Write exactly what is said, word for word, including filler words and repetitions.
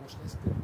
Можно испытать.